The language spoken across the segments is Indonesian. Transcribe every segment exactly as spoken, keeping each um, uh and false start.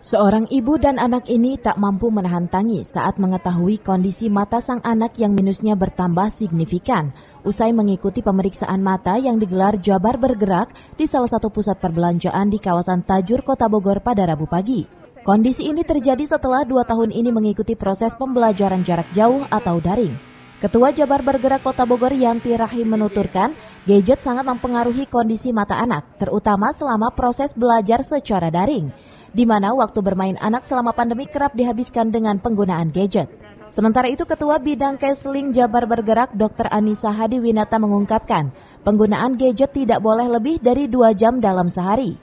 Seorang ibu dan anak ini tak mampu menahan tangis saat mengetahui kondisi mata sang anak yang minusnya bertambah signifikan usai mengikuti pemeriksaan mata yang digelar Jabar Bergerak di salah satu pusat perbelanjaan di kawasan Tajur, Kota Bogor pada Rabu pagi. Kondisi ini terjadi setelah dua tahun ini mengikuti proses pembelajaran jarak jauh atau daring. Ketua Jabar Bergerak Kota Bogor Yanti Rahim menuturkan, gadget sangat mempengaruhi kondisi mata anak, terutama selama proses belajar secara daring, di mana waktu bermain anak selama pandemi kerap dihabiskan dengan penggunaan gadget. Sementara itu, Ketua Bidang Counseling Jabar Bergerak dokter Anissa Hadi Winata mengungkapkan, penggunaan gadget tidak boleh lebih dari dua jam dalam sehari.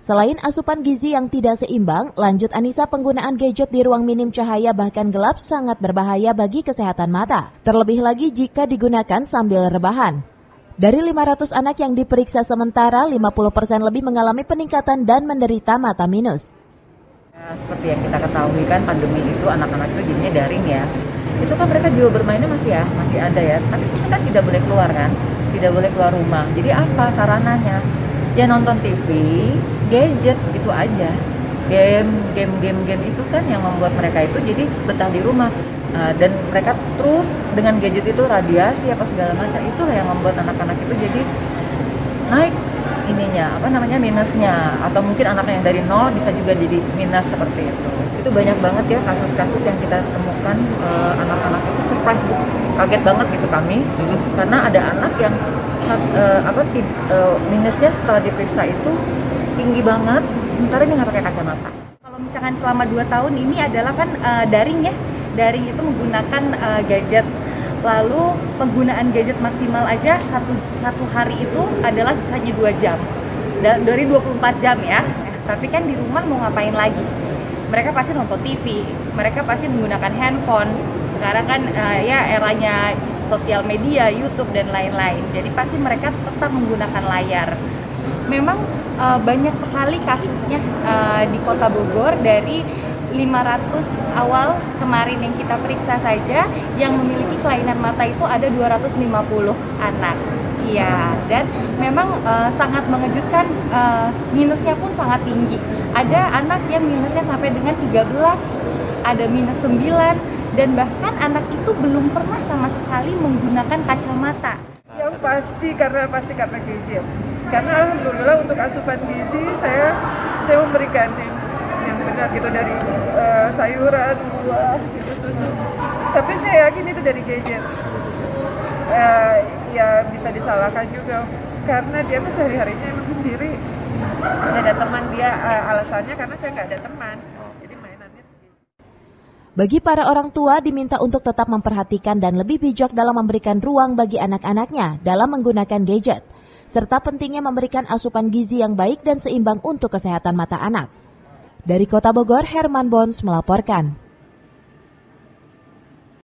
Selain asupan gizi yang tidak seimbang, lanjut Anissa, penggunaan gadget di ruang minim cahaya bahkan gelap sangat berbahaya bagi kesehatan mata, terlebih lagi jika digunakan sambil rebahan. Dari lima ratus anak yang diperiksa sementara, lima puluh persen lebih mengalami peningkatan dan menderita mata minus. Seperti yang kita ketahui kan, pandemi itu anak-anak itu jadinya daring ya. Itu kan mereka jiwa bermainnya masih ya, masih ada ya. Tapi kita kan tidak boleh keluar kan, tidak boleh keluar rumah. Jadi apa sarananya? Ya nonton T V, gadget, begitu aja. Game, game, game, game itu kan yang membuat mereka itu jadi betah di rumah, uh, dan mereka terus dengan gadget itu radiasi apa segala macam, itulah yang membuat anak-anak itu jadi naik ininya apa namanya minusnya, atau mungkin anak yang dari nol bisa juga jadi minus seperti itu. Itu banyak banget ya kasus-kasus yang kita temukan, uh, anak-anak itu surprise, kaget banget gitu kami, karena ada anak yang uh, apa uh, minusnya setelah diperiksa itu tinggi banget. Sementara ini nggak pakai kacamata. Kalau misalkan selama dua tahun ini adalah kan uh, daring ya, daring itu menggunakan uh, gadget. Lalu penggunaan gadget maksimal aja satu, satu hari itu adalah hanya dua jam. Dari dua puluh empat jam ya. Tapi kan di rumah mau ngapain lagi? Mereka pasti nonton T V, mereka pasti menggunakan handphone. Sekarang kan uh, ya eranya sosial media, YouTube dan lain-lain. Jadi pasti mereka tetap menggunakan layar. Memang uh, banyak sekali kasusnya uh, di Kota Bogor. Dari lima ratus awal kemarin yang kita periksa saja yang memiliki kelainan mata itu ada dua ratus lima puluh anak. Iya, dan memang uh, sangat mengejutkan, uh, minusnya pun sangat tinggi. Ada anak yang minusnya sampai dengan tiga belas, ada minus sembilan, dan bahkan anak itu belum pernah sama sekali menggunakan kacamata. Yang pasti karena pasti karena gadget. Karena alhamdulillah untuk asupan gizi saya saya memberikan yang, yang benar gitu, dari uh, sayuran, buah, gitu, susu. Tapi saya yakin itu dari gadget. Uh, ya bisa disalahkan juga karena dia tuh sehari-harinya emang sendiri. Nggak ada teman dia, uh, alasannya karena saya nggak ada teman. Jadi mainannya. Bagi para orang tua diminta untuk tetap memperhatikan dan lebih bijak dalam memberikan ruang bagi anak-anaknya dalam menggunakan gadget, serta pentingnya memberikan asupan gizi yang baik dan seimbang untuk kesehatan mata anak. Dari Kota Bogor, Herman Bonds melaporkan.